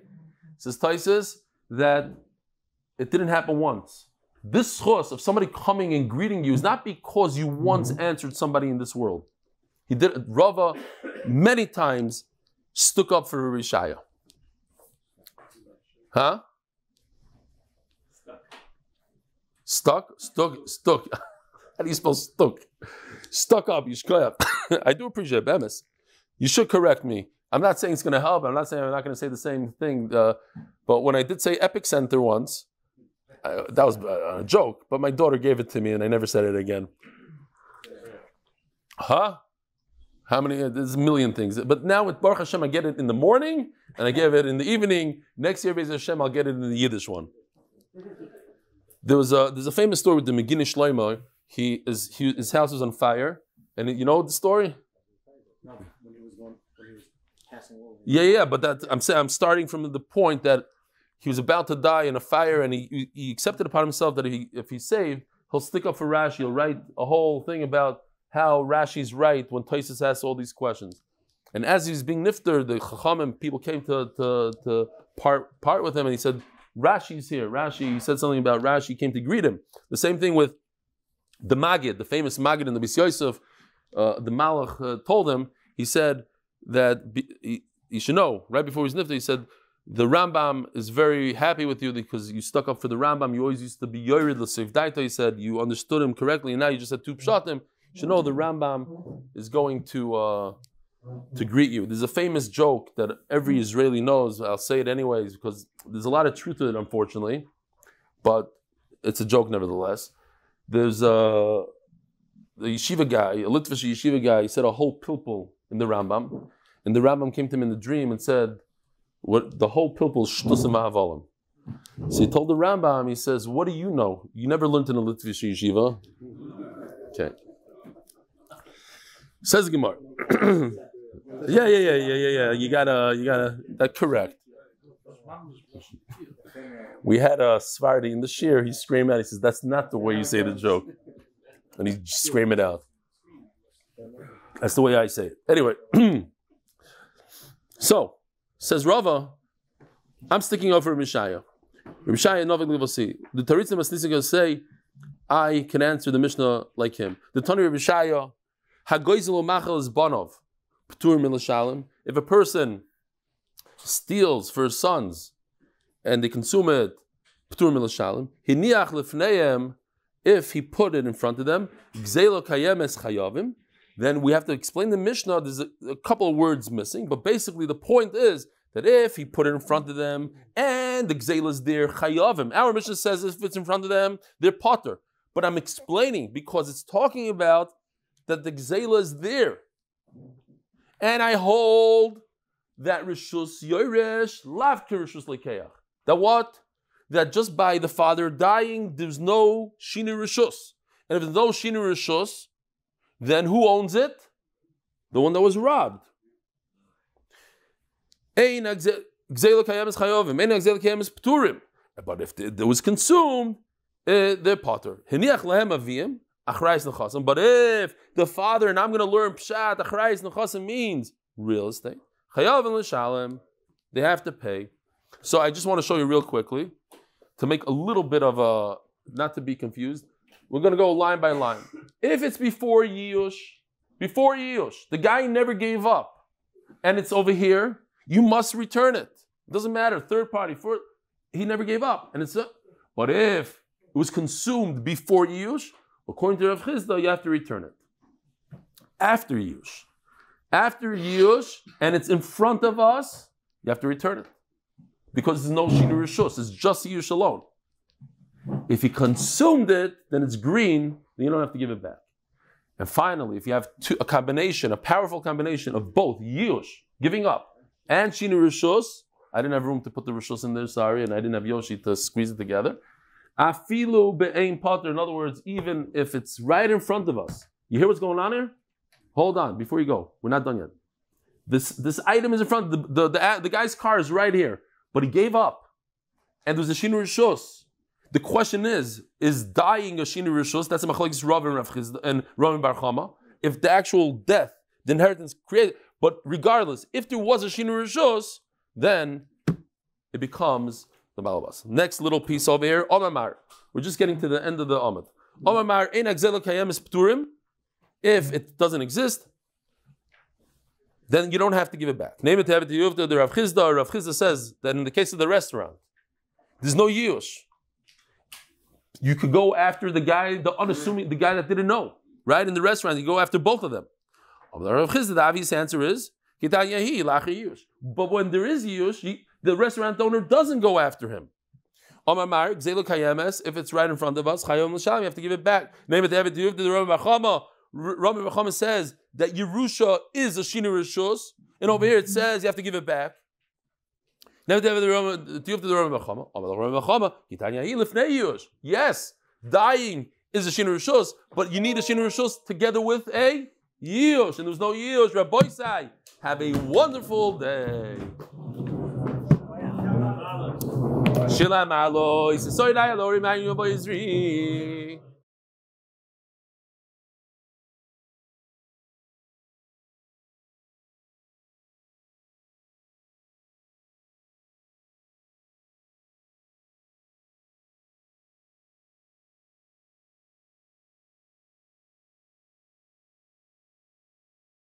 Says Taisus that it didn't happen once. This chos of somebody coming and greeting you is not because you once answered somebody in this world. He did it. Rava many times stuck up for Rebbi Isai. Huh? Stuck. How do you spell stuck? Stuck up, Yishkoyab. I do appreciate Bemis. You should correct me. I'm not saying it's going to help. I'm not saying I'm not going to say the same thing. But when I did say epicenter once, that was a joke. But my daughter gave it to me and I never said it again. Huh? How many? There's a million things. But now with Baruch Hashem, I get it in the morning and I give it in the evening. Next year, Beis Hashem, I'll get it in the Yiddish one. There's a famous story with the Megina Shlomo. His house was on fire, and you know the story. No, when he was passing over. Yeah. But that I'm starting from the point that he was about to die in a fire, and he accepted upon himself that if he's saved, he'll stick up for Rashi. He'll write a whole thing about how Rashi's right when Tosfos asks all these questions. And as he was being nifter, the Chachamim people came to part with him, and he said, Rashi's here. Rashi, he said something about Rashi, came to greet him. The same thing with the Maggid, the famous Maggid in the Beis Yosef. The Malach told him, he said that, you should know, right before he was nifter, he said, the Rambam is very happy with you because you stuck up for the Rambam. You always used to be yored l'seif daita. He said, you understood him correctly, and now you just had two pshatim. You should know the Rambam is going to to greet you. There's a famous joke that every Israeli knows. I'll say it anyways because there's a lot of truth to it, unfortunately, but it's a joke nevertheless. There's a yeshiva guy, a Litvish yeshiva guy, he said a whole pilpul in the Rambam, and the Rambam came to him in the dream and said, "What the whole pilpul shtusim ha'avolim." So he told the Rambam, he says, "What do you know? You never learned in a Litvish yeshiva." Okay. Says Gemara. Yeah. You gotta. That's correct. We had a svarah in the Sheer. He screamed out. He says, "That's not the way you say the joke," and he screamed it out. That's the way I say it. Anyway, so says Rava, I'm sticking over Rebbi Isai. Rebbi Isai, nothing we'll see. The Taritzim Masnisik say, I can answer the Mishnah like him. The Tani Rebbi Isai, Hagoizel Machal is Bonov. If a person steals for his sons and they consume it, if he put it in front of them, then we have to explain the Mishnah. There's a couple of words missing, but basically the point is that if he put it in front of them and the gzeila is there, chayavim. Our Mishnah says if it's in front of them, they're potter. But I'm explaining because it's talking about that the gzeila is there. And I hold that Rishus Yoresh Lavke Rishus Lekeach. That what? That just by the father dying, there's no Shinu Rishus. And if there's no Shinu Rishus, then who owns it? The one that was robbed. But if it was consumed, they're potter. Hiniach Lehem Avim. But if the father, and I'm going to learn pshat, achrayis nechassim means real estate. Chayav and l'shalem, they have to pay. So I just want to show you real quickly to make a little bit of a, not to be confused. We're going to go line by line. If it's before Yiyush, the guy never gave up, and it's over here, you must return it. It doesn't matter, third party, fourth, he never gave up, and it's a, but if it was consumed before Yiyush, according to Rav Chizda, you have to return it. After Yush, and it's in front of us, you have to return it. Because there's no Shinu Rishus, it's just Yush alone. If he consumed it, then it's green, then you don't have to give it back. And finally, if you have a powerful combination of both Yush, giving up, and Shinu Rishus, I didn't have room to put the Rishus in there, sorry, and I didn't have Yoshi to squeeze it together. Afilu be'ein potter. In other words, even if it's right in front of us. You hear what's going on here? Hold on, before you go. We're not done yet. This item is in front. The guy's car is right here. But he gave up. And there's a Shinu Rishus. The question is dying a Shinu Rishus? That's a machlokes Rav and Rav Chizda and Rav and Bar Chama. If the actual death, the inheritance created. But regardless, if there was a Shinu Rishus, then it becomes... Next little piece over here, Omamar. We're just getting to the end of the Omad. Omamar, Ein Agzel Kayem is Pturim. If it doesn't exist, then you don't have to give it back. Name it to the Rav Chizda. Rav Chizda says that in the case of the restaurant, there's no Yush. You could go after the guy, the unassuming, the guy that didn't know, right? In the restaurant, you go after both of them. Rav Chizda, the obvious answer is, but when there is Yush, the restaurant owner doesn't go after him. If it's right in front of us, you have to give it back. Name it David to the Rabbi Nachman. Rabbi Nachman says that Yerusha is a Shinu Rishus, and over here it says you have to give it back. Name it David to the Rabbi Nachman. Yes, dying is a Shinu Rishus, but you need a Shinu Rishus together with a Yush, and there's no Yush. Rebbi Isai, have a wonderful day. Shilam alois, soy dai alori, man, you boys,